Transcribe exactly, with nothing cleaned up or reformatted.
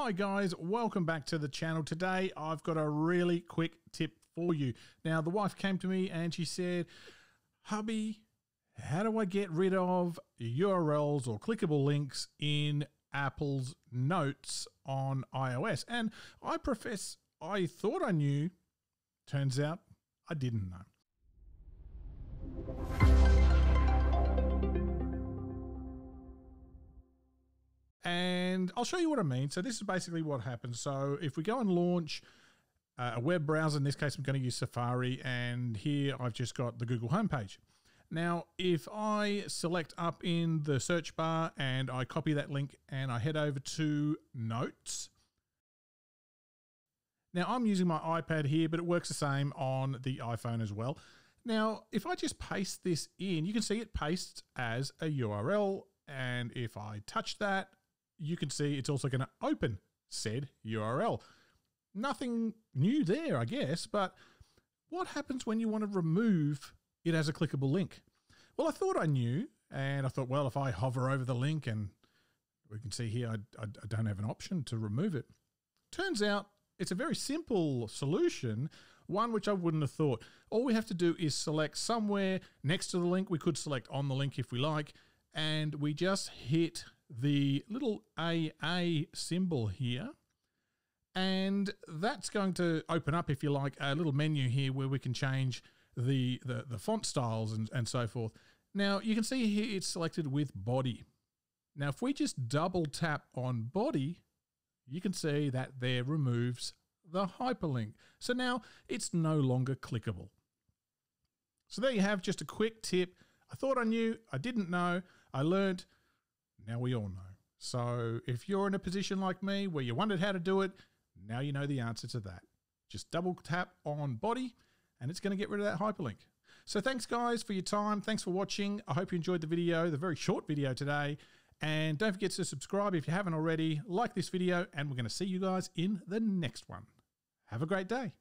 Hi guys, welcome back to the channel. Today I've got a really quick tip for you. Now the wife came to me and she said, "Hubby, how do I get rid of U R Ls or clickable links in Apple's notes on iOS?" And I profess I thought I knew, turns out I didn't know. And I'll show you what I mean. So this is basically what happens. So if we go and launch a web browser, in this case, I'm going to use Safari, and here I've just got the Google homepage. Now, if I select up in the search bar and I copy that link and I head over to Notes. Now I'm using my iPad here, but it works the same on the iPhone as well. Now, if I just paste this in, you can see it pastes as a U R L. And if I touch that, you can see it's also going to open said U R L. Nothing new there, I guess, but what happens when you want to remove it as a clickable link? Well, I thought I knew, and I thought, well, if I hover over the link, and we can see here, I, I, I don't have an option to remove it. Turns out it's a very simple solution, one which I wouldn't have thought. All we have to do is select somewhere next to the link. We could select on the link if we like, and we just hit the little A A symbol here, and that's going to open up, if you like, a little menu here where we can change the, the, the font styles and, and so forth. Now, you can see here it's selected with body. Now, if we just double tap on body, you can see that there removes the hyperlink. So now it's no longer clickable. So there you have just a quick tip. I thought I knew, I didn't know, I learned, now we all know. So if you're in a position like me where you wondered how to do it, now you know the answer to that. Just double tap on body and it's going to get rid of that hyperlink. So thanks guys for your time. Thanks for watching. I hope you enjoyed the video, the very short video today. And don't forget to subscribe if you haven't already. Like this video, and we're going to see you guys in the next one. Have a great day.